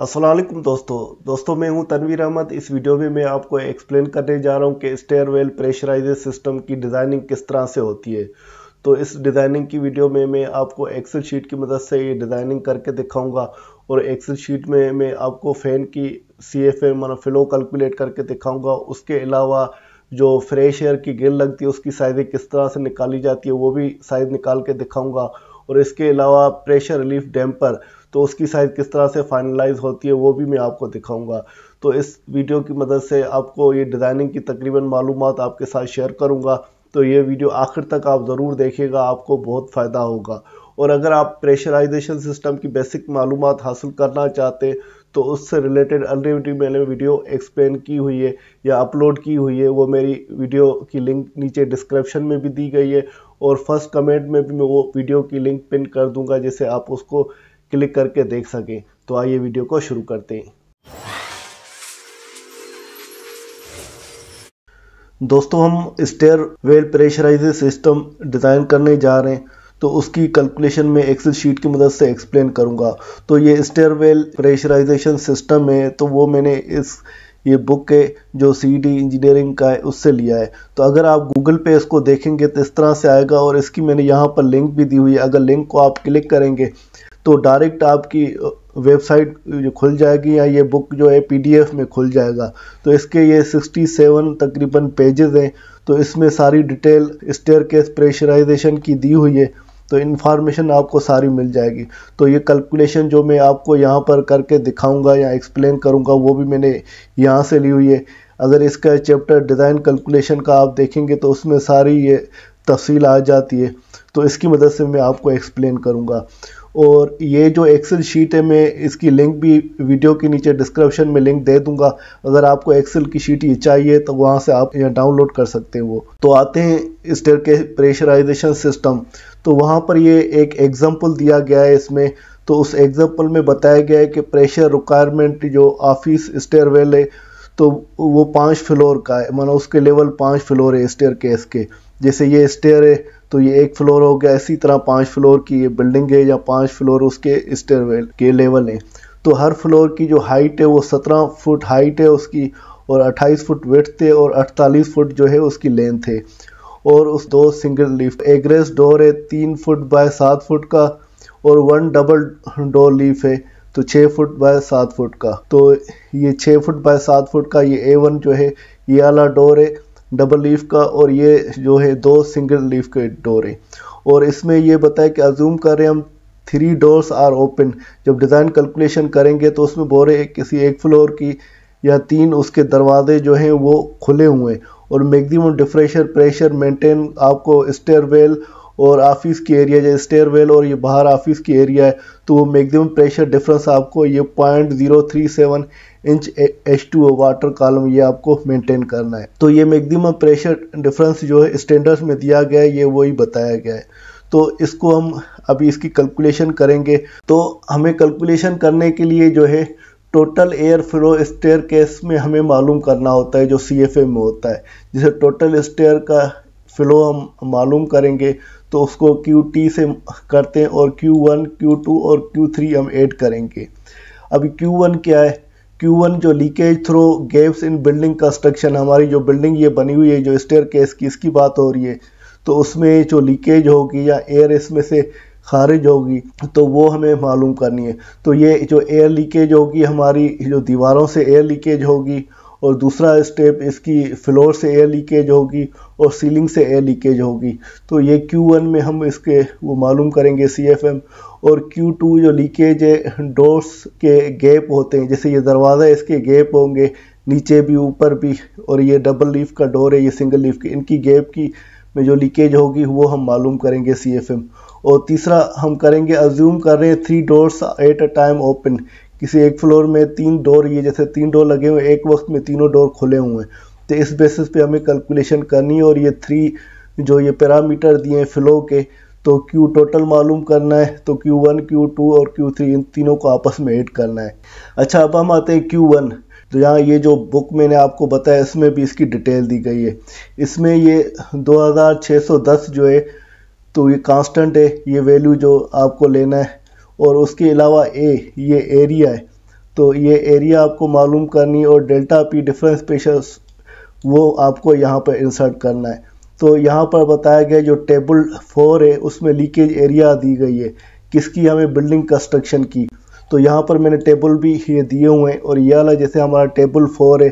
अस्सलाम वालेकुम दोस्तों मैं हूं तनवीर अहमद। इस वीडियो में मैं आपको एक्सप्लेन करने जा रहा हूं कि स्टेयरवेल प्रेशराइज्ड सिस्टम की डिज़ाइनिंग किस तरह से होती है। तो इस डिज़ाइनिंग की वीडियो में मैं आपको एक्सेल शीट की मदद से ये डिज़ाइनिंग करके दिखाऊंगा और एक्सेल शीट में मैं आपको फ़ैन की CFA माना फ्लो कैलकुलेट करके दिखाऊंगा। उसके अलावा जो फ्रेश एयर की ग्रिल लगती है उसकी साइज़ें किस तरह से निकाली जाती है वो भी साइज़ निकाल के दिखाऊंगा। और इसके अलावा प्रेशर रिलीफ डैम्पर तो उसकी साइज़ किस तरह से फाइनलाइज होती है वो भी मैं आपको दिखाऊंगा। तो इस वीडियो की मदद से आपको ये डिज़ाइनिंग की तकरीबन मालूमात आपके साथ शेयर करूँगा। तो ये वीडियो आखिर तक आप ज़रूर देखिएगा, आपको बहुत फ़ायदा होगा। और अगर आप प्रेशराइजेशन सिस्टम की बेसिक मालूमात हासिल करना चाहते हैं तो उससे रिलेटेड ऑलरेडी मैंने वीडियो एक्सप्लेन की हुई है या अपलोड की हुई है, वो मेरी वीडियो की लिंक नीचे डिस्क्रिप्शन में भी दी गई है और फर्स्ट कमेंट में भी मैं वो वीडियो की लिंक पिन कर दूंगा जिससे आप उसको क्लिक करके देख सकें। तो आइए वीडियो को शुरू करते हैं। दोस्तों, हम स्टेयरवेल प्रेशराइज्ड सिस्टम डिज़ाइन करने जा रहे हैं तो उसकी कैलकुलेशन में एक्सेल शीट की मदद से एक्सप्लेन करूंगा। तो ये स्टेयरवेल प्रेशराइजेशन सिस्टम है तो वो मैंने ये बुक है जो सीडी इंजीनियरिंग का है उससे लिया है। तो अगर आप गूगल पे इसको देखेंगे तो इस तरह से आएगा और इसकी मैंने यहाँ पर लिंक भी दी हुई है। अगर लिंक को आप क्लिक करेंगे तो डायरेक्ट आपकी वेबसाइट खुल जाएगी या ये बुक जो है PDF में खुल जाएगा। तो इसके ये 67 तकरीबन पेजेस हैं। तो इसमें सारी डिटेल स्टेयरकेस प्रेशराइजेशन की दी हुई है तो इन्फॉर्मेशन आपको सारी मिल जाएगी। तो ये कैलकुलेशन जो मैं आपको यहाँ पर करके दिखाऊंगा या एक्सप्लेन करूँगा वो भी मैंने यहाँ से ली हुई है। अगर इसका चैप्टर डिज़ाइन कैलकुलेशन का आप देखेंगे तो उसमें सारी ये तफसील आ जाती है तो इसकी मदद से मैं आपको एक्सप्लेन करूँगा। और ये जो एक्सेल शीट है मैं इसकी लिंक भी वीडियो के नीचे डिस्क्रिप्शन में लिंक दे दूंगा। अगर आपको एक्सेल की शीट ये चाहिए तो वहाँ से आप यहाँ डाउनलोड कर सकते हैं। वो तो आते हैं स्टेयरकेस प्रेशराइजेशन सिस्टम। तो वहाँ पर ये एक एग्जांपल दिया गया है इसमें। तो उस एग्जांपल में बताया गया है कि प्रेशर रिक्वायरमेंट जो ऑफिस स्टेयरवेल है तो वो 5 फ्लोर का है, माना उसके लेवल 5 फ्लोर है स्टेयरकेस के। जैसे ये स्टेयर है तो ये 1 फ्लोर हो गया, इसी तरह 5 फ्लोर की ये बिल्डिंग है या 5 फ्लोर उसके स्टेयरवेल के लेवल हैं। तो हर फ्लोर की जो हाइट है वो 17 फुट हाइट है उसकी और 28 फुट विड्थ है और 48 फुट जो है उसकी लेंथ है। और उस 2 सिंगल लीफ एग्रेस डोर है 3 फुट बाय 7 फुट का और 1 डबल डोर लीफ है तो 6 फुट बाय 7 फुट का। तो ये 6 फुट बाय 7 फुट का ये A1 जो है ये वाला डोर है डबल लीफ का और ये जो है 2 सिंगल लीफ के डोर है। और इसमें ये बताया कि अज्यूम करें हम 3 डोर्स आर ओपन। जब डिज़ाइन कैलकुलेशन करेंगे तो उसमें बोरे किसी 1 फ्लोर की या 3 उसके दरवाजे जो हैं वो खुले हुए हैं। और मैक्सिमम डिफ्रेशर प्रेशर मेंटेन आपको स्टेयरवेल और ऑफिस की एरिया जैसे स्टेयरवेल और ये बाहर ऑफिस की एरिया है तो वो मैक्सिमम प्रेशर डिफरेंस आपको ये 0.037 इंच H2O वाटर कॉलम ये आपको मेंटेन करना है। तो ये मैक्सिमम प्रेशर डिफरेंस जो है स्टैंडर्ड्स में दिया गया है ये वही बताया गया है। तो इसको हम अभी इसकी कैलकुलेशन करेंगे। तो हमें कैलकुलेशन करने के लिए जो है टोटल एयर फ्लो स्टेयरकेस में हमें मालूम करना होता है जो CFA में होता है, जिसे टोटल स्टेयर का फ्लो हम मालूम करेंगे। तो उसको Q से करते हैं और Q1 Q2 और Q3 हम ऐड करेंगे। अभी Q1 क्या है? Q1 जो leakage through gaps in building construction, हमारी जो बिल्डिंग ये बनी हुई है जो स्टेयरकेस की इसकी बात हो रही है तो उसमें जो लीकेज होगी या एयर इसमें से खारिज होगी तो वो हमें मालूम करनी है। तो ये जो एयर लीकेज होगी हमारी जो दीवारों से एयर लीकेज होगी और दूसरा स्टेप इसकी फ्लोर से एयर लीकेज होगी और सीलिंग से एयर लीकेज होगी। तो ये Q1 में हम इसके वो मालूम करेंगे CFM। और Q2 जो लीकेज है डोर्स के गैप होते हैं, जैसे ये दरवाज़ा इसके गैप होंगे नीचे भी ऊपर भी और ये डबल लीफ का डोर है ये सिंगल लीफ की, इनकी गैप की में जो लीकेज होगी वो हम मालूम करेंगे CFM। और तीसरा हम करेंगे अज्यूम कर रहे हैं 3 doors at a time open, किसी 1 फ्लोर में 3 डोर ये जैसे 3 डोर लगे हुए एक वक्त में 3 डोर खुले हुए हैं। तो इस बेसिस पे हमें कैलकुलेशन करनी है। और ये 3 जो ये पैरामीटर दिए हैं फ्लो के तो Q टोटल मालूम करना है तो Q1 Q2 और Q3 इन तीनों को आपस में ऐड करना है। अच्छा, अब हम आते हैं Q1। तो यहाँ ये जो बुक मैंने आपको बताया इसमें भी इसकी डिटेल दी गई है। इसमें ये 2610 जो है तो ये कांस्टेंट है ये वैल्यू जो आपको लेना है। और उसके अलावा A ये एरिया है तो ये एरिया आपको मालूम करनी और डेल्टा पी डिफरेंस प्रेशर वो आपको यहाँ पर इंसर्ट करना है। तो यहाँ पर बताया गया जो टेबल 4 है उसमें लीकेज एरिया दी गई है किसकी, हमें बिल्डिंग कंस्ट्रक्शन की। तो यहाँ पर मैंने टेबल भी ये दिए हुए हैं और ये वाला जैसे हमारा टेबल 4 है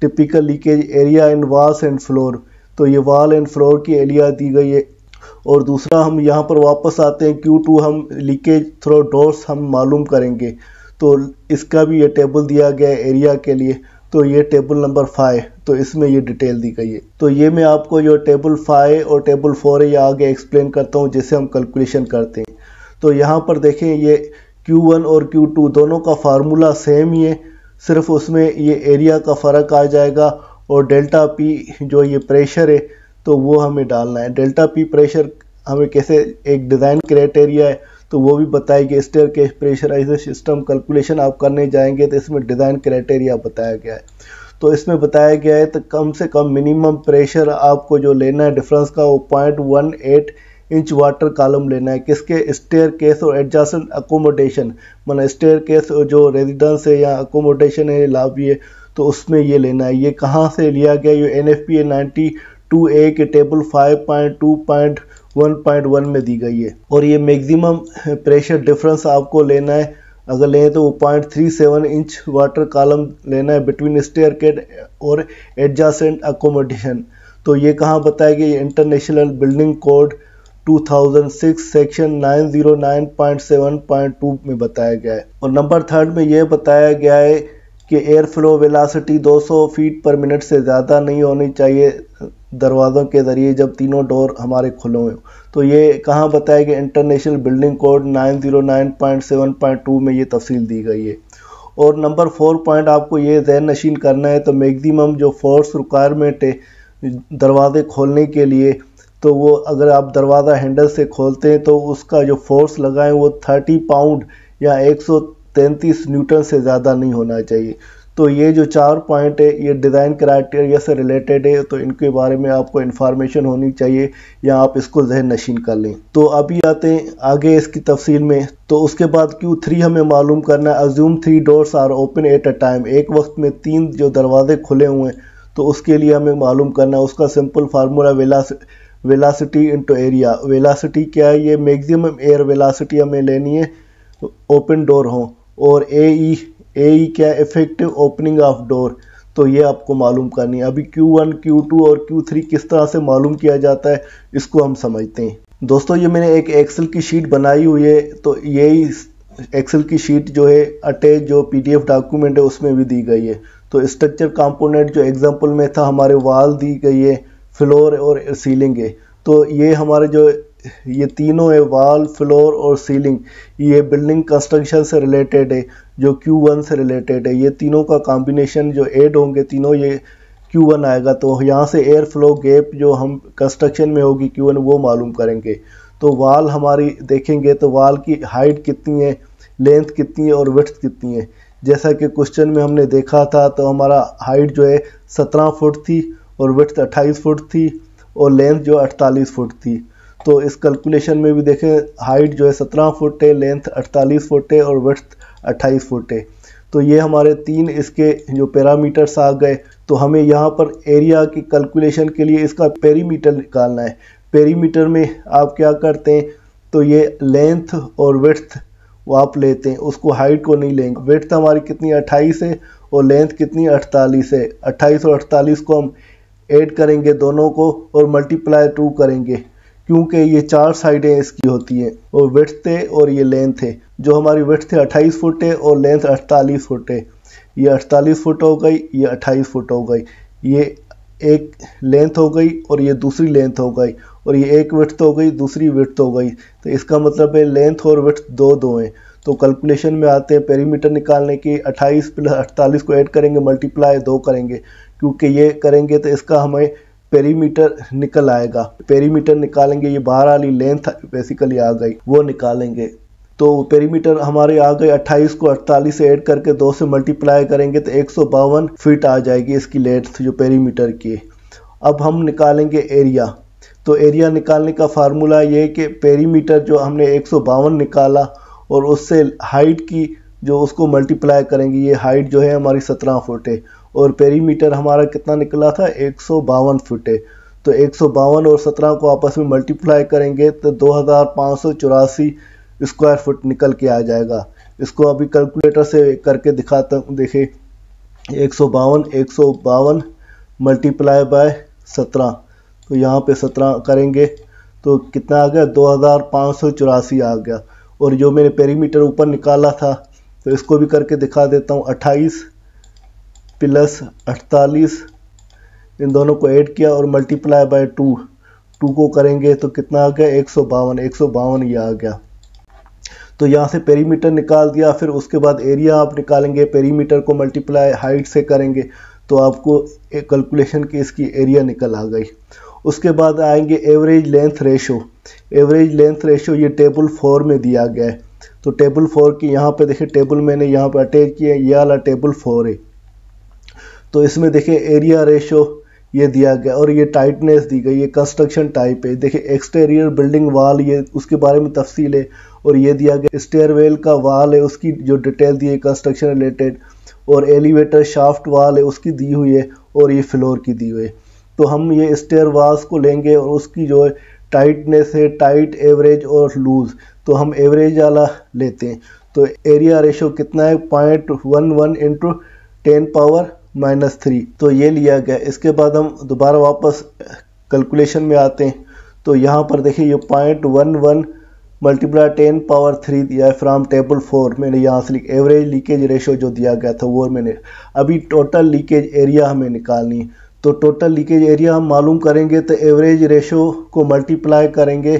typical leakage area in walls and floor, तो ये वाल एंड फ्लोर की एरिया दी गई है। और दूसरा हम यहाँ पर वापस आते हैं Q2, हम लीकेज थ्रू डोर्स हम मालूम करेंगे, तो इसका भी ये टेबल दिया गया है एरिया के लिए, तो ये टेबल नंबर 5, तो इसमें ये डिटेल दी गई है। तो ये मैं आपको जो टेबल 5 और टेबल 4 है ये आगे एक्सप्लेन करता हूँ जैसे हम कैलकुलेशन करते हैं। तो यहाँ पर देखें ये Q1 और Q2 दोनों का फार्मूला सेम ही है, सिर्फ उसमें ये एरिया का फ़र्क आ जाएगा और डेल्टा पी जो ये प्रेशर है तो वो हमें डालना है। डेल्टा पी प्रेशर हमें कैसे, एक डिज़ाइन क्राइटेरिया है तो वो भी बताएगी। स्टेयरवेल प्रेशराइज्ड सिस्टम कैलकुलेशन आप करने जाएंगे तो इसमें डिज़ाइन क्राइटेरिया बताया गया है। तो इसमें बताया गया है तो कम से कम मिनिमम प्रेशर आपको जो लेना है डिफरेंस का वो 0.18 इंच वाटर कॉलम लेना है किसके, स्टेयरकेस और एडजेसेंट अकोमोडेशन, मतलब स्टेयरकेस जो रेजिडेंस है या अकोमोडेशन है लॉबी है तो उसमें ये लेना है। ये कहाँ से लिया गया, ये NFPA 92A के टेबल 5.2.1.1 में दी गई है। और ये मैक्सिमम प्रेशर डिफरेंस आपको लेना है, अगर लें तो वो 0.37 इंच वाटर कॉलम लेना है बिटवीन स्टेयरकेस और एडजेसेंट अकोमोडेशन। तो ये कहाँ बताया गया, इंटरनेशनल बिल्डिंग कोड 2006 सेक्शन 909.7.2 में बताया गया है। और नंबर 3 में यह बताया गया है कि air flow velocity 200 feet per minute से ज़्यादा नहीं होनी चाहिए दरवाज़ों के ज़रिए जब तीनों डोर हमारे खुले हुए। तो ये कहाँ बताया गया, इंटरनेशनल बिल्डिंग कोड 909.7.2 में ये तफसील दी गई है। और नंबर 4 पॉइंट आपको ये ज़हन नशीन करना है, तो मैक्सिमम जो फोर्स रिक्वायरमेंट है दरवाज़े खोलने के लिए, तो वो अगर आप दरवाज़ा हैंडल से खोलते हैं तो उसका जो फोर्स लगाएं वो 30 पाउंड या 133 न्यूटन से ज़्यादा नहीं होना चाहिए। तो ये जो 4 पॉइंट है ये डिज़ाइन क्राइटेरिया से रिलेटेड है, तो इनके बारे में आपको इन्फॉर्मेशन होनी चाहिए या आप इसको जहन नशीन कर लें। तो अभी आते हैं आगे इसकी तफसील में। तो उसके बाद Q3 हमें मालूम करना है, assume 3 doors are open at a time, एक वक्त में 3 जो दरवाजे खुले हुए हैं तो उसके लिए हमें मालूम करना है। उसका simple formula velocity into area, velocity क्या है, ये मैक्सिमम एयर वेलासिटी हमें लेनी है ओपन डोर हो। और ए ई क्या, इफेक्टिव ओपनिंग ऑफ डोर, तो ये आपको मालूम करनी है। अभी Q1 Q2 और Q3 किस तरह से मालूम किया जाता है इसको हम समझते हैं। दोस्तों ये मैंने एक एक्सेल की शीट बनाई हुई है, तो यही एक्सेल की शीट जो है अटैच जो PDF डॉक्यूमेंट है उसमें भी दी गई है। तो स्ट्रक्चर कंपोनेंट जो एग्जाम्पल में था हमारे वाल दी गई है, फ्लोर और सीलिंग है। तो ये हमारे जो ये तीनों है वाल फ्लोर और सीलिंग, ये बिल्डिंग कंस्ट्रक्शन से रिलेटेड है जो Q1 से रिलेटेड है। ये तीनों का कॉम्बिनेशन जो ऐड होंगे तीनों ये Q1 आएगा। तो यहाँ से एयर फ्लो गैप जो हम कंस्ट्रक्शन में होगी Q1 वो मालूम करेंगे। तो वाल हमारी देखेंगे तो वाल की हाइट कितनी है, लेंथ कितनी है और विड्थ कितनी है। जैसा कि क्वेश्चन में हमने देखा था तो हमारा हाइट जो है 17 फुट थी और विड्थ 28 फुट थी और लेंथ जो 48 फुट थी। तो इस कैलकुलेशन में भी देखें हाइट जो है 17 फुट है, लेंथ 48 फुट है और विड्थ 28 फुट है। तो ये हमारे 3 इसके जो पैरामीटर्स आ गए। तो हमें यहाँ पर एरिया की कैलकुलेशन के लिए इसका पेरीमीटर निकालना है। पेरीमीटर में आप क्या करते हैं तो ये लेंथ और विड्थ वो आप लेते हैं, उसको हाइट को नहीं लेंगे। विड्थ हमारी कितनी 28 है और लेंथ कितनी 48 है, 28 और 48 को हम ऐड करेंगे दोनों को और मल्टीप्लाई 2 करेंगे क्योंकि ये 4 साइडें इसकी होती हैं और विड्थ है और ये लेंथ है। जो हमारी विड्थ है 28 फुट है और लेंथ 48 फुट है, ये 48 फुट हो गई, ये 28 फुट हो गई, ये एक लेंथ हो गई और ये दूसरी लेंथ हो गई और ये एक विड्थ हो गई दूसरी विड्थ हो गई। तो इसका मतलब है लेंथ और विड्थ 2 हैं। तो कैलकुलेशन में आते हैं पेरीमीटर निकालने की, 28 प्लस 48 को ऐड करेंगे मल्टीप्लाई 2 करेंगे क्योंकि ये करेंगे तो इसका हमें पेरीमीटर निकल आएगा। पेरीमीटर निकालेंगे, ये बाहर वाली लेंथ बेसिकली आ गई वो निकालेंगे। तो पेरीमीटर हमारे आ गए, 28 को 48 से ऐड करके 2 से मल्टीप्लाई करेंगे तो 152 फीट आ जाएगी इसकी लेंथ जो पेरीमीटर की। अब हम निकालेंगे एरिया। तो एरिया निकालने का फार्मूला ये कि पेरीमीटर जो हमने 152 निकाला और उससे हाइट की जो उसको मल्टीप्लाई करेंगे। ये हाइट जो है हमारी 17 फुट है और पेरीमीटर हमारा कितना निकला था 152 फुट है। तो 152 और 17 को आपस में मल्टीप्लाई करेंगे तो 2584 स्क्वायर फुट निकल के आ जाएगा। इसको अभी कैलकुलेटर से करके दिखाता हूँ। देखिए 152 मल्टीप्लाई बाय 17, तो यहाँ पे 17 करेंगे तो कितना आ गया 2584 आ गया। और जो मैंने पेरीमीटर ऊपर निकाला था तो इसको भी करके दिखा देता हूँ। 28 प्लस 48 इन दोनों को ऐड किया और मल्टीप्लाई बाय 2 को करेंगे तो कितना आ गया 152 ये आ गया। तो यहाँ से पेरीमीटर निकाल दिया। फिर उसके बाद एरिया आप निकालेंगे, पेरीमीटर को मल्टीप्लाई हाइट से करेंगे तो आपको एक कैलकुलेशन की इसकी एरिया निकल आ गई। उसके बाद आएंगे average length ratio. Average length ratio ये टेबल 4 में दिया गया है। तो टेबल 4 की यहाँ पे देखिए टेबल मैंने यहाँ पे अटैच किया है, ये वाला टेबल 4 है। तो इसमें देखिए एरिया रेशो ये दिया गया और ये टाइटनेस दी गई, ये कंस्ट्रक्शन टाइप है। देखिए एक्सटीरियर बिल्डिंग वाल ये उसके बारे में तफसील है और ये दिया गया स्टेयरवेल का वाल है उसकी जो डिटेल दी है कंस्ट्रक्शन रिलेटेड, और एलिवेटर शाफ्ट वाल है उसकी दी हुई है और ये फ्लोर की दी हुई है। तो हम ये स्टेयर वाल्स को लेंगे और उसकी जो है टाइटनेस है, टाइट, एवरेज और लूज, तो हम एवरेज वाला लेते हैं। तो एरिया रेशो कितना है 0.11 × 10⁻³ तो ये लिया गया। इसके बाद हम दोबारा वापस कैलकुलेशन में आते हैं। तो यहाँ पर देखिए ये 0.11 × 10⁻³ दिया है फ्राम टेबल 4। मैंने यहाँ से एवरेज लीकेज रेशो जो दिया गया था वो मैंने अभी टोटल लीकेज एरिया हमें निकालनी है। तो टोटल लीकेज एरिया हम मालूम करेंगे तो एवरेज रेशो को मल्टीप्लाई करेंगे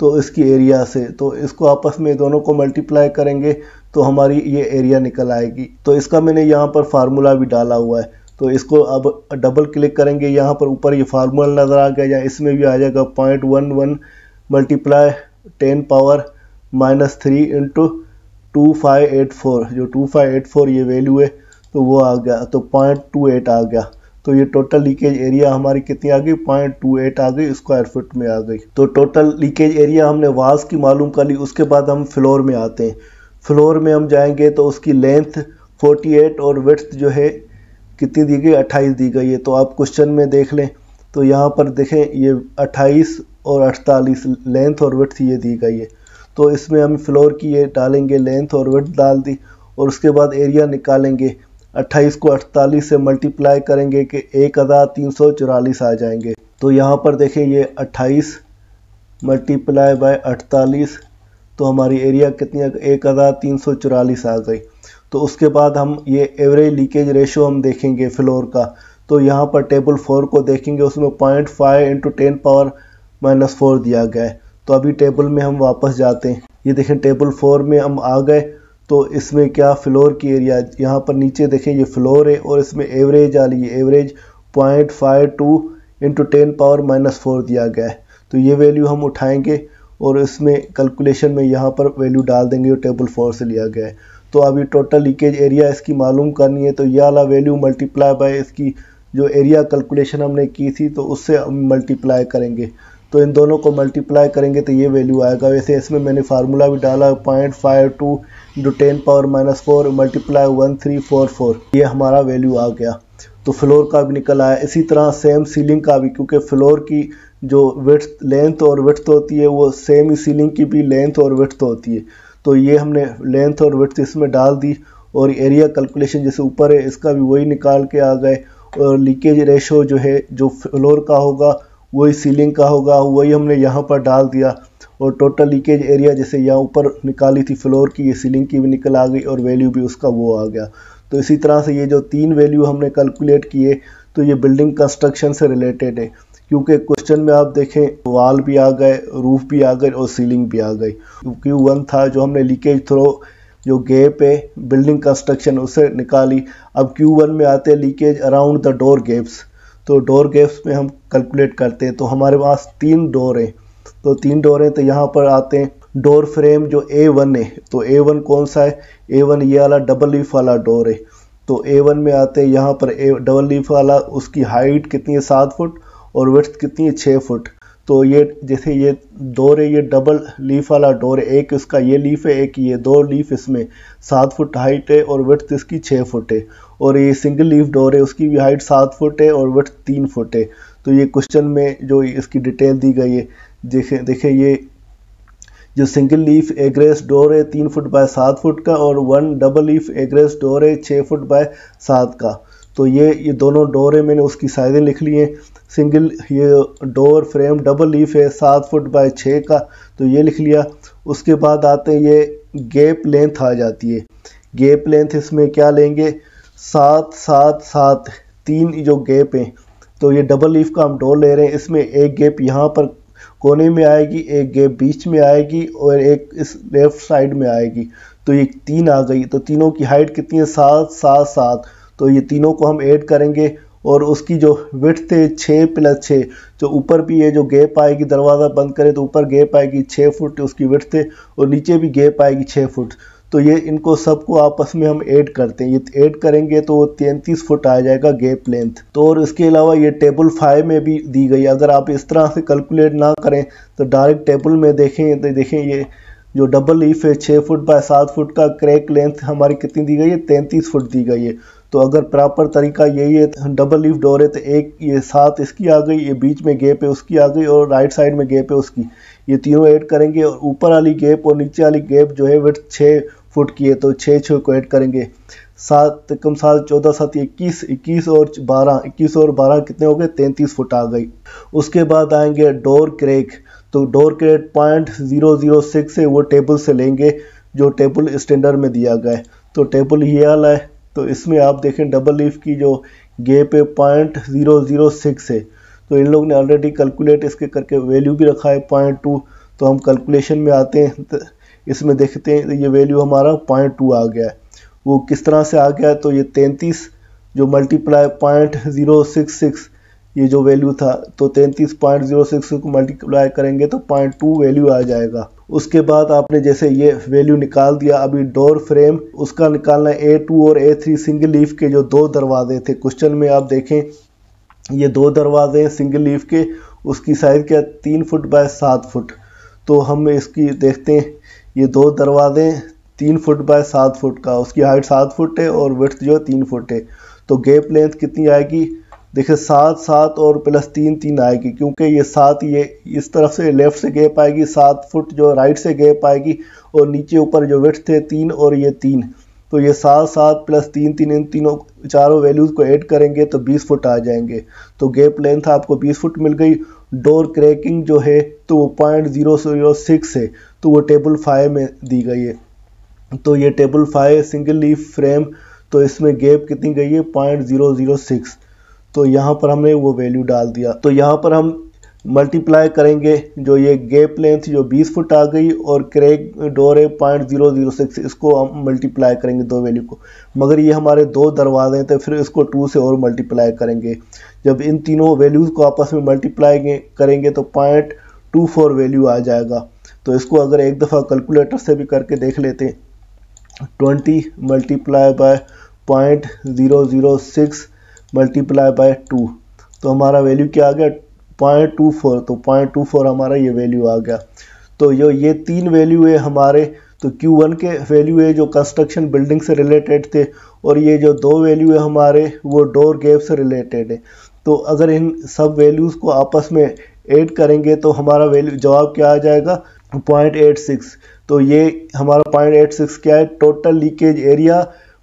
तो इसकी एरिया से, तो इसको आपस में दोनों को मल्टीप्लाई करेंगे तो हमारी ये एरिया निकल आएगी। तो इसका मैंने यहाँ पर फार्मूला भी डाला हुआ है। तो इसको अब डबल क्लिक करेंगे, यहाँ पर ऊपर ये फार्मूला नज़र आ गया, या इसमें भी आ जाएगा 0.11 × 10⁻³ × 2584 जो 2584 ये वैल्यू है तो वो आ गया, तो 0.28 आ गया। तो ये टोटल लीकेज एरिया हमारी कितनी आ गई 0.28 आ गई, स्क्वायर फुट में आ गई। तो टोटल लीकेज एरिया हमने वाल्स की मालूम कर ली। उसके बाद हम फ्लोर में आते हैं। फ्लोर में हम जाएंगे तो उसकी लेंथ 48 और विड्थ जो है कितनी दी गई 28 दी गई है। तो आप क्वेश्चन में देख लें तो यहाँ पर देखें ये 28 और 48 लेंथ और विड्थ ये दी गई है। तो इसमें हम फ्लोर की ये डालेंगे, लेंथ और विड्थ डाल दी और उसके बाद एरिया निकालेंगे। 28 को 48 से मल्टीप्लाई करेंगे कि 1344 आ जाएंगे। तो यहाँ पर देखें ये 28 मल्टीप्लाई बाय 48 तो हमारी एरिया कितनी 1344 आ गई। तो उसके बाद हम ये एवरेज लीकेज रेशो हम देखेंगे फ्लोर का। तो यहाँ पर टेबल 4 को देखेंगे, उसमें 0.5 × 10⁻⁴ दिया गया है। तो अभी टेबल में हम वापस जाते हैं। ये देखें टेबल 4 में हम आ गए। तो इसमें क्या फ्लोर की एरिया यहाँ पर नीचे देखें ये फ्लोर है और इसमें एवरेज आ रही है, एवरेज 0.52 × 10⁻⁴ दिया गया है। तो ये वैल्यू हम उठाएंगे और इसमें कैलकुलेशन में यहाँ पर वैल्यू डाल देंगे जो टेबल 4 से लिया गया है। तो अभी टोटल लीकेज एरिया इसकी मालूम करनी है। तो ये वाला वैल्यू मल्टीप्लाई बाय इसकी जो एरिया कैलकुलेशन हमने की थी तो उससे हम मल्टीप्लाई करेंगे। तो इन दोनों को मल्टीप्लाई करेंगे तो ये वैल्यू आएगा। वैसे इसमें मैंने फार्मूला भी डाला 0.52 × 10⁻⁴ मल्टीप्लाई 1344 ये हमारा वैल्यू आ गया। तो फ्लोर का भी निकल आया। इसी तरह सेम सीलिंग का भी, क्योंकि फ्लोर की जो विड्थ लेंथ और विड्थ होती है वो सेम ही सीलिंग की भी लेंथ और विड्थ होती है। तो ये हमने लेंथ और विड्थ इसमें डाल दी और एरिया कैलकुलेशन जैसे ऊपर है इसका भी वही निकाल के आ गए। और लीकेज रेशो जो है जो फ्लोर का होगा वही सीलिंग का होगा, वही हमने यहाँ पर डाल दिया। और टोटल लीकेज एरिया जैसे यहाँ ऊपर निकाली थी फ्लोर की, ये सीलिंग की भी निकल आ गई और वैल्यू भी उसका वो आ गया। तो इसी तरह से ये जो 3 वैल्यू हमने कैलकुलेट किए तो ये बिल्डिंग कंस्ट्रक्शन से रिलेटेड है, क्योंकि क्वेश्चन में आप देखें वाल भी आ गए, रूफ भी आ गए और सीलिंग भी आ गई। Q1 था जो हमने लीकेज थ्रो जो गैप है बिल्डिंग कंस्ट्रक्शन उससे निकाली। अब Q1 में आते हैं leakage around the door gaps. तो डोर गैप्स में हम कैलकुलेट करते हैं। तो हमारे पास 3 डोर हैं, तो 3 डोर हैं। तो यहाँ पर आते हैं डोर फ्रेम जो A1 है। तो A1 कौन सा है, A1 ये वाला डबल लीफ वाला डोर है। तो A1 में आते हैं यहाँ पर डबल लीफ वाला, उसकी हाइट कितनी है 7 फुट और विड्थ कितनी है 6 फुट। तो ये जैसे ये डोर है, ये डबल लीफ वाला डोर है, एक इसका ये लीफ है, एक ये, दो लीफ इसमें 7 फुट हाइट है और विड्थ इसकी 6 फुट है। और ये सिंगल लीफ डोर है, उसकी भी हाइट 7 फुट है और विड्थ 3 फुट है। तो ये क्वेश्चन में जो इसकी डिटेल दी गई है, देखें ये जो सिंगल लीफ एग्रेस डोर है 3 फुट बाय 7 फुट का, और one double leaf egress door है 6 फुट बाय 7 का। तो ये दोनों डोर है, मैंने उसकी साइज़ें लिख ली हैं। सिंगल ये डोर फ्रेम डबल लीफ है 7 फुट बाय 6 का, तो ये लिख लिया। उसके बाद आते हैं ये गैप लेंथ आ जाती है। गैप लेंथ इसमें क्या लेंगे, 7 7 7 3 जो गैप हैं। तो ये डबल लीफ का हम डोर ले रहे हैं, इसमें एक गैप यहाँ पर कोने में आएगी, एक गैप बीच में आएगी और एक इस लेफ्ट साइड में आएगी। तो ये 3 आ गई। तो तीनों की हाइट कितनी है, 7 7 7। तो ये तीनों को हम ऐड करेंगे और उसकी जो विड्थ है 6 प्लस 6, जो ऊपर भी है जो गैप आएगी, दरवाज़ा बंद करें तो ऊपर गैप आएगी 6 फुट उसकी विड्थ है, और नीचे भी गैप आएगी 6 फुट। तो ये इनको सबको आपस में हम ऐड करते हैं, ये ऐड करेंगे तो 33 फुट आ जाएगा गैप लेंथ। तो और इसके अलावा ये टेबल 5 में भी दी गई। अगर आप इस तरह से कैलकुलेट ना करें तो डायरेक्ट टेबल में देखें तो देखें ये जो डबल लीफ है 6 फुट बाय 7 फुट का, क्रैक लेंथ हमारी कितनी दी गई है, 33 फुट दी गई है। तो अगर प्रॉपर तरीका यही है, डबल लीफ डोर है तो एक ये 7 इसकी आ गई, ये बीच में गैप है उसकी आ गई, और राइट साइड में गैप है उसकी, ये तीनों ऐड करेंगे। और ऊपर वाली गैप और नीचे वाली गैप जो है विड्थ 6 फुट की है, तो 6 6 को ऐड करेंगे। 7 × 7 = 14 7 = 21 और 12, 21 और 12 कितने हो गए, 33 फुट आ गई। उसके बाद आएंगे डोर क्रैक। तो डोर क्रैक 0.006 है, वो टेबल से लेंगे जो टेबल स्टैंडर्ड में दिया गया है। तो टेबल ये वाला है, तो इसमें आप देखें डबल लीफ की जो गैप है 0.006 है। तो इन लोग ने ऑलरेडी कैलकुलेट इसके करके वैल्यू भी रखा है 0.2। तो हम कैलकुलेशन में आते हैं, तो इसमें देखते हैं ये वैल्यू हमारा 0.2 आ गया है। वो किस तरह से आ गया है, तो ये 33 जो मल्टीप्लाई 0.066 ये जो वैल्यू था, तो 33.066 को मल्टीप्लाई करेंगे तो 0.2 वैल्यू आ जाएगा। उसके बाद आपने जैसे ये वैल्यू निकाल दिया, अभी डोर फ्रेम उसका निकालना है। A2 और A3 सिंगल लीफ के जो 2 दरवाजे थे, क्वेश्चन में आप देखें ये 2 दरवाजे हैं सिंगल लीफ के, उसकी साइज़ क्या, 3 फुट बाय 7 फुट। तो हम इसकी देखते हैं, ये 2 दरवाजे 3 फुट बाय 7 फुट का, उसकी हाइट 7 फुट है और विड्थ जो 3 फुट है। तो गैप लेंथ कितनी आएगी, देखिए 7 7 और प्लस 3 3 आएगी, क्योंकि ये 7 ये इस तरफ से लेफ़्ट से गैप आएगी, 7 फुट जो राइट से गैप आएगी, और नीचे ऊपर जो विड्थ है 3 और ये 3। तो ये 7 7 प्लस 3 3 इन तीनों चारों वैल्यूज़ को ऐड करेंगे तो 20 फुट आ जाएंगे। तो गैप लेंथ आपको 20 फुट मिल गई। डोर क्रैकिंग जो है तो वो 0.006 है, तो वो टेबल 5 में दी गई है। तो ये टेबल 5 सिंगल लीफ फ्रेम, तो इसमें गैप कितनी गई है, 0.006। तो यहाँ पर हमने वो वैल्यू डाल दिया। तो यहाँ पर हम मल्टीप्लाई करेंगे जो ये गैप लेंथ जो 20 फुट आ गई और क्रैक डोर है 0.006, इसको हम मल्टीप्लाई करेंगे 2 वैल्यू को। मगर ये हमारे 2 दरवाजे हैं, तो फिर इसको 2 से और मल्टीप्लाई करेंगे। जब इन तीनों वैल्यूज़ को आपस में मल्टीप्लाई करेंगे तो 0.24 वैल्यू आ जाएगा। तो इसको अगर एक दफ़ा कैलकुलेटर से भी करके देख लेते हैं, 20 × 0.006 × 2, तो हमारा वैल्यू क्या आ गया, 0.24। तो 0.24 हमारा ये वैल्यू आ गया। तो जो ये 3 वैल्यू है हमारे, तो Q1 के वैल्यू है जो कंस्ट्रक्शन बिल्डिंग से रिलेटेड थे, और ये जो 2 वैल्यू है हमारे वो डोर गैप से रिलेटेड है। तो अगर इन सब वैल्यूज़ को आपस में ऐड करेंगे तो हमारा वैल्यू जवाब क्या आ जाएगा, 0.86। तो ये हमारा 0.86 क्या है, total leakage area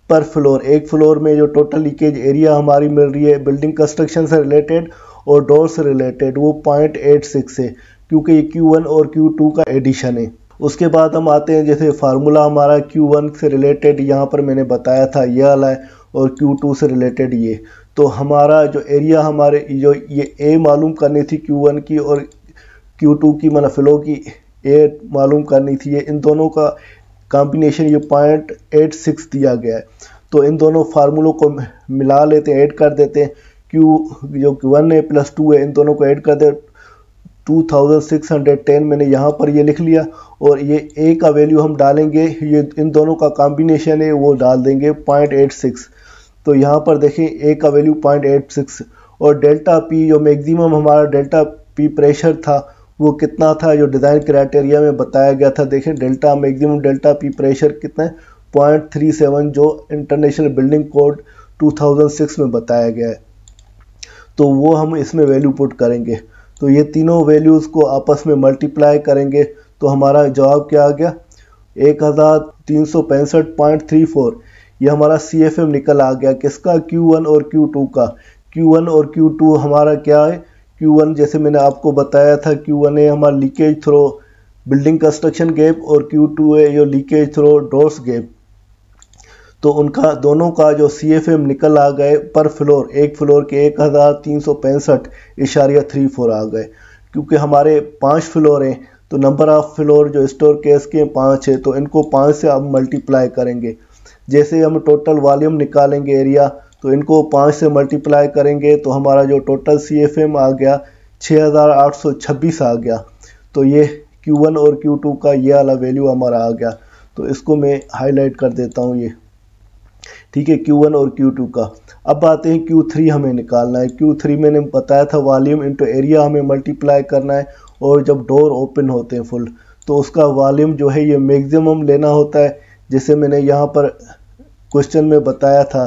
per floor. एक फ्लोर में जो टोटल लीकेज एरिया हमारी मिल रही है बिल्डिंग कंस्ट्रक्शन से रिलेटेड और डोर से रिलेटेड, वो 0.86 है, क्योंकि ये Q1 और Q2 का एडिशन है। उसके बाद हम आते हैं, जैसे फार्मूला हमारा Q1 से रिलेटेड यहाँ पर मैंने बताया था यह वाला है, और Q2 से रिलेटेड ये। तो हमारा जो एरिया हमारे जो ये A मालूम करनी थी Q1 की, और Q2 की मतलब फ्लो की A मालूम करनी थी, ये इन दोनों का कॉम्बिनेशन ये 0.86 दिया गया है। तो इन दोनों फार्मूलों को मिला लेते हैं, ऐड कर देते हैं। Q1 है प्लस 2 है, इन दोनों को ऐड कर दे 2610 मैंने यहाँ पर ये लिख लिया। और ये A का वैल्यू हम डालेंगे, ये इन दोनों का कॉम्बिनेशन है वो डाल देंगे 0.86। तो यहाँ पर देखें A का वैल्यू 0.86, और डेल्टा P जो मैक्सिमम हमारा डेल्टा पी प्रेशर था वो कितना था जो डिज़ाइन क्राइटेरिया में बताया गया था। देखें delta maximum delta P pressure कितना है 0.37 जो इंटरनेशनल बिल्डिंग कोड 2006 में बताया गया है, तो वो हम इसमें वैल्यू पुट करेंगे। तो ये तीनों वैल्यूज़ को आपस में मल्टीप्लाई करेंगे तो हमारा जवाब क्या आ गया 1365.34। ये हमारा CFM निकल आ गया किसका Q1 और Q2 का। Q1 और Q2 हमारा क्या है, Q1 जैसे मैंने आपको बताया था Q1 है हमारा leakage through building construction gap और Q2 है जो लीकेज थ्रो डोर्स गैप। तो उनका दोनों का जो CFM निकल आ गए पर फ्लोर, एक फ्लोर के 1365.34 आ गए। क्योंकि हमारे 5 फ्लोर हैं तो नंबर ऑफ फ्लोर जो स्टोर केस के 5 है तो इनको 5 से आप मल्टीप्लाई करेंगे। जैसे हम टोटल वॉल्यूम निकालेंगे एरिया तो इनको 5 से मल्टीप्लाई करेंगे तो हमारा जो टोटल CFM आ गया 6826 आ गया। तो ये Q1 और Q2 का ये वाला वैल्यू हमारा आ गया, तो इसको मैं हाईलाइट कर देता हूँ ये, ठीक है, Q1 और Q2 का। अब आते हैं Q3 हमें निकालना है। Q3 मैंने बताया था वॉल्यूम इंटू एरिया हमें मल्टीप्लाई करना है, और जब डोर ओपन होते हैं फुल तो उसका वॉल्यूम जो है ये मैक्सिमम लेना होता है। जैसे मैंने यहाँ पर क्वेश्चन में बताया था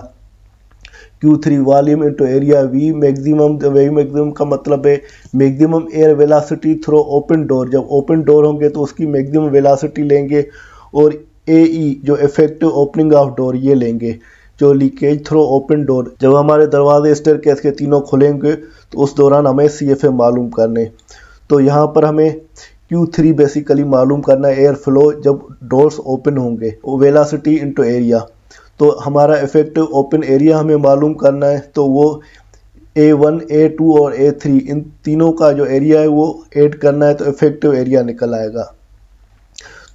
Q3 volume into area V maximum. V maximum का मतलब है maximum air velocity through open door. जब ओपन डोर होंगे तो उसकी मैक्सिमम वेलासिटी लेंगे, और AE जो इफेक्टिव ओपनिंग ऑफ डोर ये लेंगे जो लीकेज थ्रो ओपन डोर। जब हमारे दरवाजे स्टेयरकेस के तीनों खुलेंगे तो उस दौरान हमें CFM मालूम करने। तो यहाँ पर हमें Q3 बेसिकली मालूम करना है एयर फ्लो जब डोर्स ओपन होंगे, वेलासिटी इनटू एरिया। तो हमारा इफेक्टिव ओपन एरिया हमें मालूम करना है, तो वो A1, A2 और A3 इन तीनों का जो एरिया है वो ऐड करना है, तो इफेक्टिव एरिया निकल आएगा।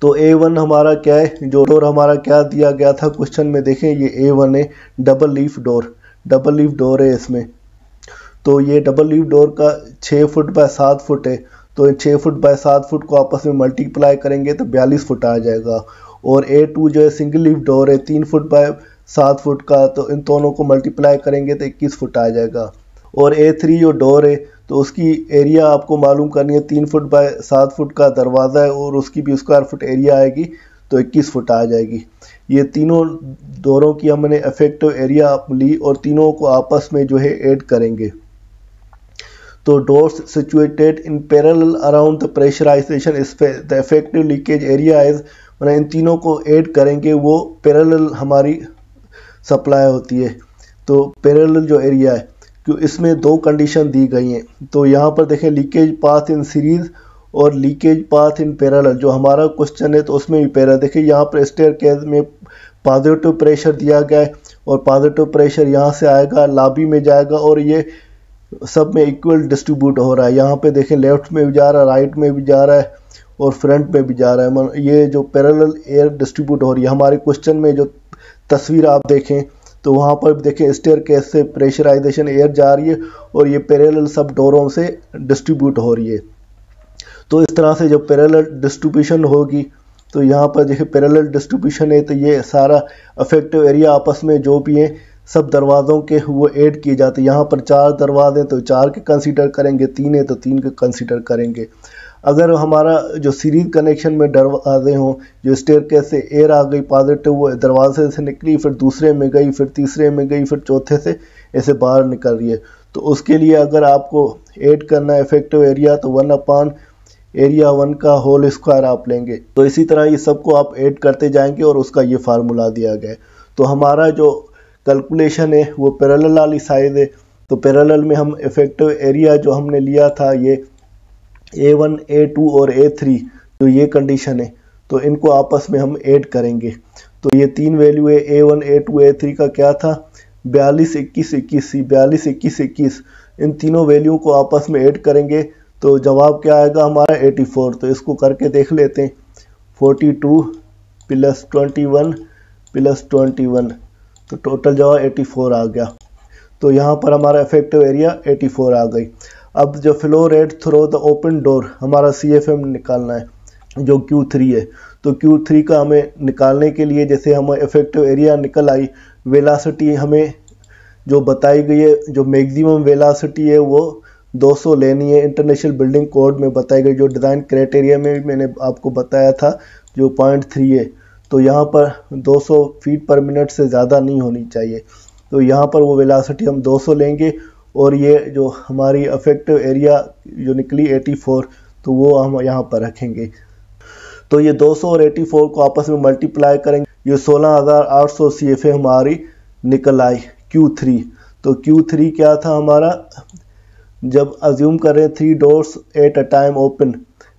तो A1 हमारा क्या है, जो डोर हमारा क्या दिया गया था क्वेश्चन में, देखें ये A1 है डबल लीफ डोर है इसमें। तो ये डबल लीफ डोर का 6 फुट बाय 7 फुट है, तो 6 फुट बाय 7 फुट को आपस में मल्टीप्लाई करेंगे तो 42 फुट आ जाएगा। और A2 जो है सिंगल लीफ डोर है 3 फुट बाय 7 फुट का, तो इन दोनों को मल्टीप्लाई करेंगे तो 21 फुट आ जाएगा। और A3 जो डोर है तो उसकी एरिया आपको मालूम करनी है, 3 फुट बाय 7 फुट का दरवाज़ा है और उसकी भी स्क्वायर फुट एरिया आएगी तो 21 फुट आ जाएगी। ये तीनों डोरों की हमने इफेक्टिव एरिया आप ली और तीनों को आपस में जो है ऐड करेंगे। तो doors situated in parallel around the pressurization the effective leakage area is, मैंने इन तीनों को ऐड करेंगे, वो पैरेलल हमारी सप्लाई होती है। तो पैरेलल जो एरिया है क्यों, इसमें 2 कंडीशन दी गई हैं। तो यहाँ पर देखें लीकेज पाथ इन सीरीज़ और लीकेज पाथ इन पैरेलल, जो हमारा क्वेश्चन है तो उसमें भी पैरेलल। देखिए यहाँ पर स्टेयरकेस में पॉजिटिव प्रेशर दिया गया है और पॉजिटिव प्रेशर यहाँ से आएगा, लॉबी में जाएगा, और ये सब में इक्वल डिस्ट्रीब्यूट हो रहा है। यहाँ पर देखें लेफ्ट में भी जा रहा है, राइट में भी जा रहा है और फ्रंट में भी जा रहा है। ये जो पैरेलल एयर डिस्ट्रीब्यूट हो रही है, हमारे क्वेश्चन में जो तस्वीर आप देखें तो वहाँ पर भी देखें स्टेयरकेस से प्रेशराइजेशन एयर जा रही है और ये पैरेलल सब डोरों से डिस्ट्रीब्यूट हो रही है। तो इस तरह से जब पैरेलल डिस्ट्रीब्यूशन होगी तो यहाँ पर देखें पैरेलल डिस्ट्रीब्यूशन है, तो ये सारा अफेक्टिव एरिया आपस में जो भी है सब दरवाज़ों के वो ऐड किए जाते हैं। यहाँ पर 4 दरवाजे तो 4 के कंसीडर करेंगे, 3 है तो 3 के कंसीडर करेंगे। अगर हमारा जो सीरीज कनेक्शन में दरवाजे हों, जो स्टेयरकेस से एयर आ गई पॉजिटिव, वो दरवाजे से निकली, फिर दूसरे में गई, फिर तीसरे में गई, फिर चौथे से ऐसे बाहर निकल रही है, तो उसके लिए अगर आपको ऐड करना है इफेक्टिव एरिया तो 1/एरिया 1 का होल स्क्वायर आप लेंगे। तो इसी तरह ये सबको आप ऐड करते जाएंगे और उसका ये फार्मूला दिया गया है। तो हमारा जो कैलकुलेशन है वो पैरेलल वाली साइड है। तो पैरेलल में हम इफेक्टिव एरिया जो हमने लिया था ये A1, A2 और A3 जो ये कंडीशन है तो इनको आपस में हम ऐड करेंगे। तो ये 3 वैल्यू है A1, A2, A3 का क्या था 42, 21, 41, इन तीनों वैल्यू को आपस में ऐड करेंगे तो जवाब क्या आएगा हमारा 84। तो इसको करके देख लेते हैं 42 + 21 + 21, तो टोटल जवाब 84 आ गया। तो यहाँ पर हमारा इफेक्टिव एरिया 84 आ गई। अब जो flow rate through the open door हमारा CFM निकालना है जो Q3 है, तो Q3 का हमें निकालने के लिए जैसे हमें इफेक्टिव एरिया निकल आई, वेलासिटी हमें जो बताई गई है जो मैक्सिमम वेलासिटी है वो 200 लेनी है। इंटरनेशनल बिल्डिंग कोड में बताई गई जो डिज़ाइन क्राइटेरिया में मैंने आपको बताया था जो 0.3 है, तो यहाँ पर 200 फीट पर मिनट से ज़्यादा नहीं होनी चाहिए। तो यहाँ पर वो वेलासिटी हम 200 लेंगे और ये जो हमारी अफेक्टिव एरिया जो निकली 84, तो वो हम यहाँ पर रखेंगे। तो ये 200 और 84 को आपस में मल्टीप्लाई करेंगे, ये 16,800 CFA हमारी निकल आई Q3। तो Q3 क्या था हमारा, जब अज्यूम करें 3 doors at a time open,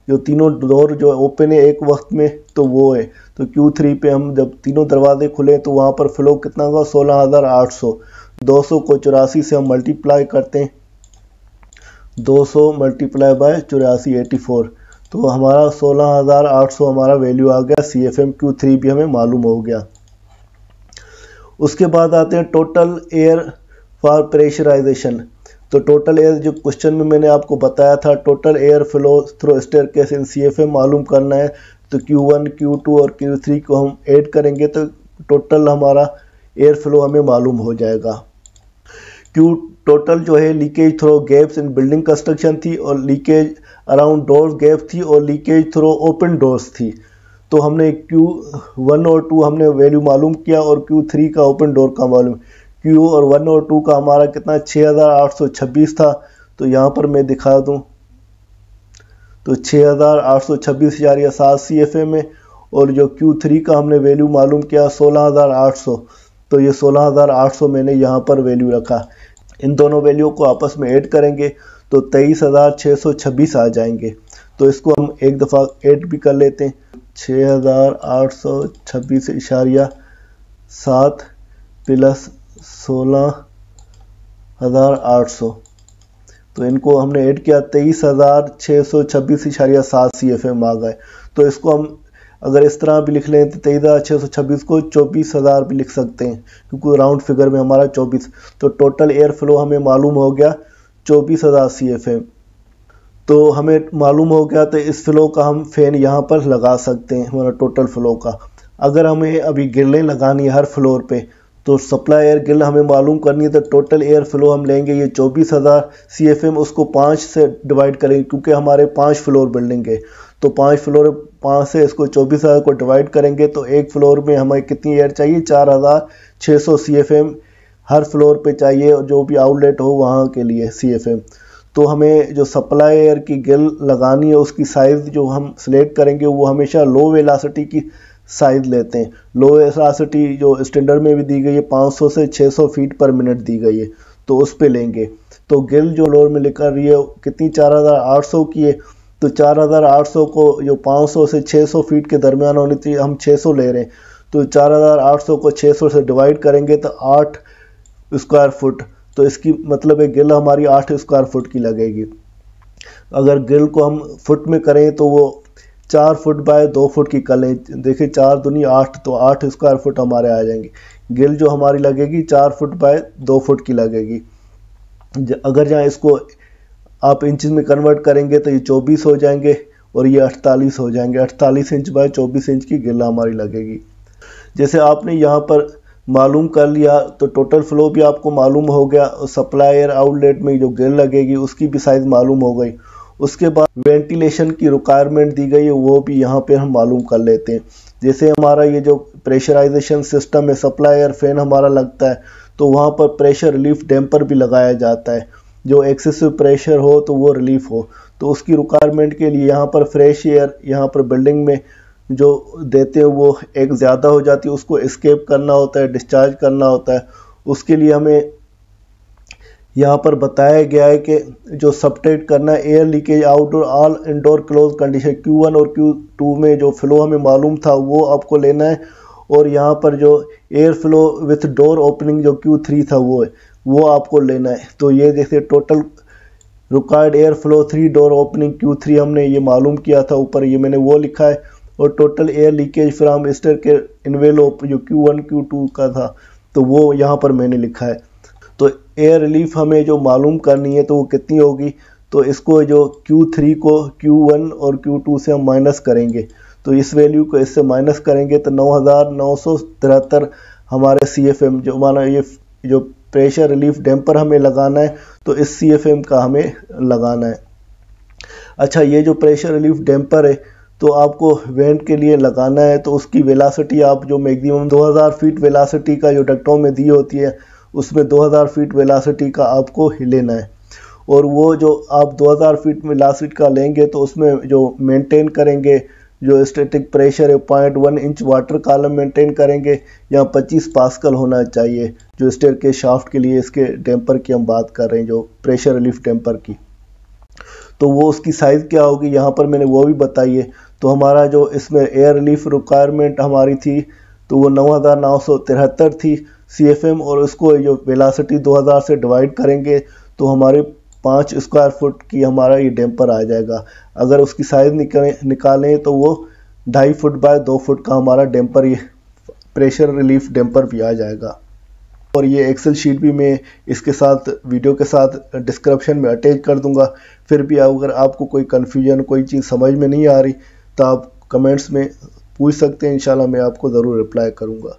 जो तीनों डोर जो ओपन है एक वक्त में, तो वो है। तो Q3 पे हम जब तीनों दरवाजे खुले तो वहाँ पर फ्लो कितना होगा 16,800। 200 को 84 से हम मल्टीप्लाई करते हैं, 200 मल्टीप्लाई बाय 84 84, तो हमारा 16,800 हमारा वैल्यू आ गया। CFM Q3 भी हमें मालूम हो गया। उसके बाद आते हैं टोटल एयर फॉर प्रेशराइजेशन। तो टोटल एयर जो क्वेश्चन में मैंने आपको बताया था, total air flow through staircase in CFM मालूम करना है। तो Q1 Q2 और Q3 को हम ऐड करेंगे तो टोटल हमारा एयर फ्लो हमें मालूम हो जाएगा। Q टोटल जो है leakage through gaps in building construction थी, और लीकेज अराउंड डोर्स गैप थी, और लीकेज थ्रो ओपन डोर्स थी। तो हमने Q1 और 2 हमने वैल्यू मालूम किया और Q3 का ओपन डोर का मालूम। Q और 1 और 2 का हमारा कितना 6,826 था, तो यहाँ पर मैं दिखा दूँ तो 6,826.7 CFA में, और जो Q3 का हमने वैल्यू मालूम किया 16,800, तो ये 16,800 मैंने यहाँ पर वैल्यू रखा। इन दोनों वैल्यू को आपस में ऐड करेंगे तो 23,626 आ जाएंगे। तो इसको हम एक दफ़ा ऐड भी कर लेते हैं, 6,826.7 प्लस 16,800, तो इनको हमने ऐड किया 23,626.7 CFM आ गए। तो इसको हम अगर इस तरह भी लिख लें तो 23,626 को 24,000 भी लिख सकते हैं, क्योंकि राउंड फिगर में हमारा 24। तो टोटल एयर फ्लो हमें मालूम हो गया 24,000 CFM। तो हमें मालूम हो गया, तो इस फ्लो का हम फैन यहाँ पर लगा सकते हैं, हमारा टोटल फ्लो का। अगर हमें अभी ग्रिलें लगानी है हर फ्लोर पे, तो सप्लाई एयर ग्रिल हमें मालूम करनी है। तो टोटल एयर फ्लो हम लेंगे ये 24,000 CFM, उसको 5 से डिवाइड करेंगे, क्योंकि हमारे 5 फ्लोर बिल्डिंग है। तो 5 फ्लोर 5 से इसको 24,000 को डिवाइड करेंगे, तो एक फ्लोर में हमें कितनी एयर चाहिए 4,600 CFM हर फ्लोर पे चाहिए, और जो भी आउटलेट हो वहाँ के लिए CFM। तो हमें जो सप्लाई एयर की ग्रिल लगानी है उसकी साइज़ जो हम सिलेक्ट करेंगे वो हमेशा लो वेलासिटी की साइज लेते हैं। लो वेलासिटी जो स्टैंडर्ड में भी दी गई है 500 से 600 फीट पर मिनट दी गई है, तो उस पे लेंगे। तो ग्रिल जो फ्लोर में लिखा रही है कितनी 4,800 की है, तो 4,800 को जो 500 से 600 फीट के दरमियान होनी चाहिए, हम 600 ले रहे हैं। तो 4,800 को 600 से डिवाइड करेंगे तो 8 स्क्वायर फुट, तो इसकी मतलब है ग्रिल हमारी 8 स्क्वायर फुट की लगेगी। अगर ग्रिल को हम फुट में करें तो वो 4 फुट बाय 2 फुट की कलें, देखिए 4 दूनी 8, तो 8 स्क्वायर फुट हमारे आ जाएंगे। ग्रिल जो हमारी लगेगी 4 फुट बाय 2 फुट की लगेगी। अगर जहाँ इसको आप इंचज में कन्वर्ट करेंगे तो ये 24 हो जाएंगे और ये 48 हो जाएंगे। 48 इंच बाय 24 इंच की ग्रिल हमारी लगेगी। जैसे आपने यहाँ पर मालूम कर लिया, तो टोटल फ्लो भी आपको मालूम हो गया, और सप्लायर आउटलेट में जो ग्रिल लगेगी उसकी भी साइज़ मालूम हो गई। उसके बाद वेंटिलेशन की रिक्वायरमेंट दी गई है, वो भी यहाँ पे हम मालूम कर लेते हैं। जैसे हमारा ये जो प्रेशराइजेशन सिस्टम है, सप्लाई एयर फैन हमारा लगता है, तो वहाँ पर प्रेशर रिलीफ डैम्पर भी लगाया जाता है, जो एक्सेसिव प्रेशर हो तो वो रिलीफ हो। तो उसकी रिक्वायरमेंट के लिए यहाँ पर फ्रेश एयर यहाँ पर बिल्डिंग में जो देते हैं वो एक ज़्यादा हो जाती है, उसको एस्केप करना होता है, डिस्चार्ज करना होता है। उसके लिए हमें यहाँ पर बताया गया है कि जो सब्ट्रैक्ट करना है air leakage outdoor all indoor close condition. Q1 और Q2 में जो फ्लो हमें मालूम था वो आपको लेना है, और यहाँ पर जो air flow with door opening जो Q3 था वो है, वो आपको लेना है। तो ये जैसे total required air flow 3 door opening Q3 हमने ये मालूम किया था, ऊपर ये मैंने वो लिखा है। और total air leakage from stair envelope जो Q1 Q2 का था, तो वो यहाँ पर मैंने लिखा है। तो एयर रिलीफ हमें जो मालूम करनी है तो वो कितनी होगी, तो इसको जो Q3 को Q1 और Q2 से हम माइनस करेंगे, तो इस वैल्यू को इससे माइनस करेंगे तो 9,973 हमारे CFM जो माना ये जो प्रेशर रिलीफ डैम्पर हमें लगाना है तो इस CFM का हमें लगाना है। अच्छा, ये जो प्रेशर रिलीफ डैम्पर है तो आपको वेंट के लिए लगाना है, तो उसकी वेलासिटी आप जो मैक्सिमम 2000 फीट वेलासिटी का जो डक्टों में दी होती है उसमें 2000 फीट वेलासिटी का आपको लेना है, और वो जो आप 2000 फीट वेलासिटी का लेंगे तो उसमें जो मेंटेन करेंगे जो स्टैटिक प्रेशर है 0.1 इंच वाटर कॉलम मेंटेन करेंगे, यहाँ 25 पास्कल होना चाहिए जो स्टेयर के शाफ्ट के लिए इसके डैम्पर की हम बात कर रहे हैं जो प्रेशर रिलीफ डैम्पर की। तो वो उसकी साइज़ क्या होगी यहाँ पर मैंने वो भी बताई है। तो हमारा जो इसमें एयर रिलीफ रिक्वायरमेंट हमारी थी तो वो 9973 थी CFM, और उसको जो वेलासिटी 2000 से डिवाइड करेंगे तो हमारे 5 स्क्वायर फुट की हमारा ये डैम्पर आ जाएगा। अगर उसकी साइज़ निकालें तो वो 2.5 फुट बाय 2 फुट का हमारा डैम्पर ये प्रेशर रिलीफ डैम्पर भी आ जाएगा। और ये एक्सेल शीट भी मैं इसके साथ वीडियो के साथ डिस्क्रिप्शन में अटैच कर दूंगा। फिर भी अगर आपको कोई कन्फ्यूजन कोई चीज़ समझ में नहीं आ रही तो आप कमेंट्स में पूछ सकते हैं, इंशाल्लाह मैं आपको ज़रूर रिप्लाई करूँगा।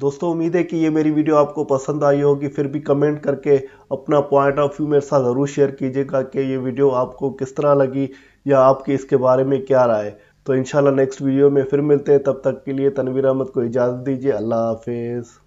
दोस्तों, उम्मीद है कि ये मेरी वीडियो आपको पसंद आई होगी। फिर भी कमेंट करके अपना पॉइंट ऑफ व्यू मेरे साथ ज़रूर शेयर कीजिएगा कि ये वीडियो आपको किस तरह लगी या आपकी इसके बारे में क्या राय। तो इंशाल्लाह नेक्स्ट वीडियो में फिर मिलते हैं, तब तक के लिए तनवीर अहमद को इजाज़त दीजिए। अल्लाह हाफिज़।